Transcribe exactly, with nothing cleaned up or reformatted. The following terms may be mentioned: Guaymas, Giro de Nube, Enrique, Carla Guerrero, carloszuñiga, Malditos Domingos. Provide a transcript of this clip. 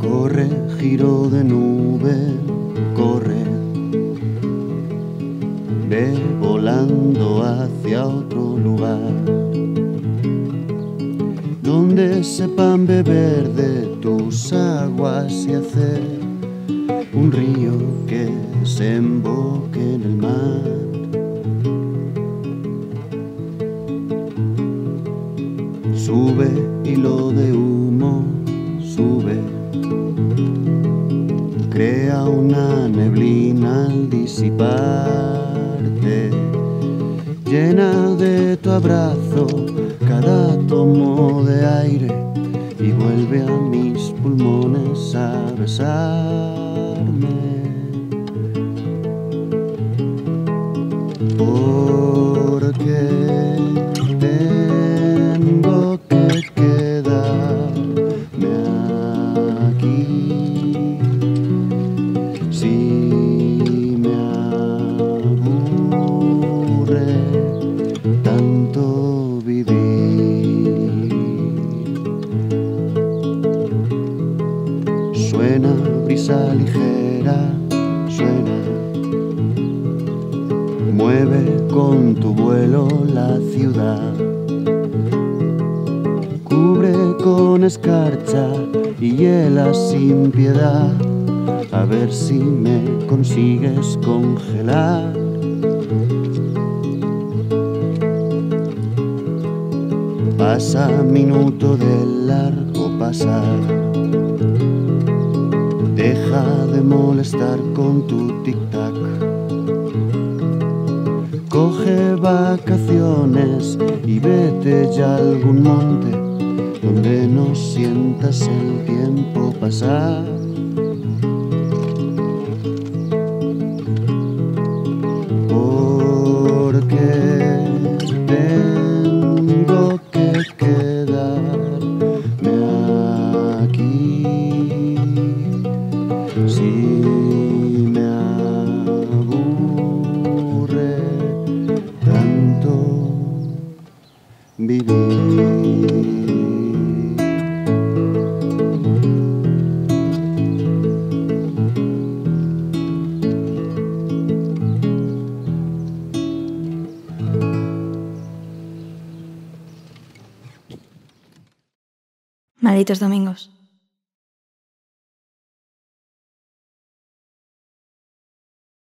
Corre, giro de nube, corre. Ve volando hacia otro lugar, donde sepan beber de tus aguas y hacer un río que se emboque en el mar. Sube, hilo de humo, sube. Crea una neblina al disiparte, llena de tu abrazo cada tomo de aire y vuelve a mis pulmones a besarme. Porque tengo que quedarme aquí. Si me aburre tanto vivir. Suena brisa ligera, suena. Mueve con tu vuelo la ciudad. Cubre con escarcha y hiela sin piedad. A ver si me consigues congelar. Pasa minuto del largo pasar. Deja de molestar con tu tic-tac. Coge vacaciones y vete ya a algún monte donde no sientas el tiempo pasar. Malditos Domingos.